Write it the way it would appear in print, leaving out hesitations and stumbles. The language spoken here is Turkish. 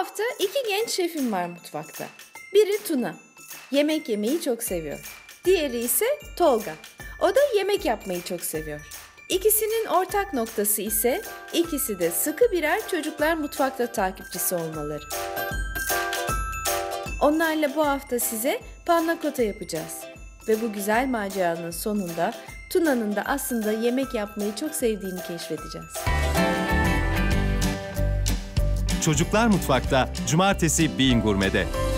hafta iki genç şefim var mutfakta. Biri Tuna, yemek yemeyi çok seviyor. Diğeri ise Tolga, o da yemek yapmayı çok seviyor. İkisinin ortak noktası ise ikisi de sıkı birer Çocuklar Mutfakta takipçisi olmaları. Onlarla bu hafta size panna cotta yapacağız. Ve bu güzel maceranın sonunda Tuna'nın da aslında yemek yapmayı çok sevdiğini keşfedeceğiz. Çocuklar Mutfakta Cumartesi Bean Gourmet'de.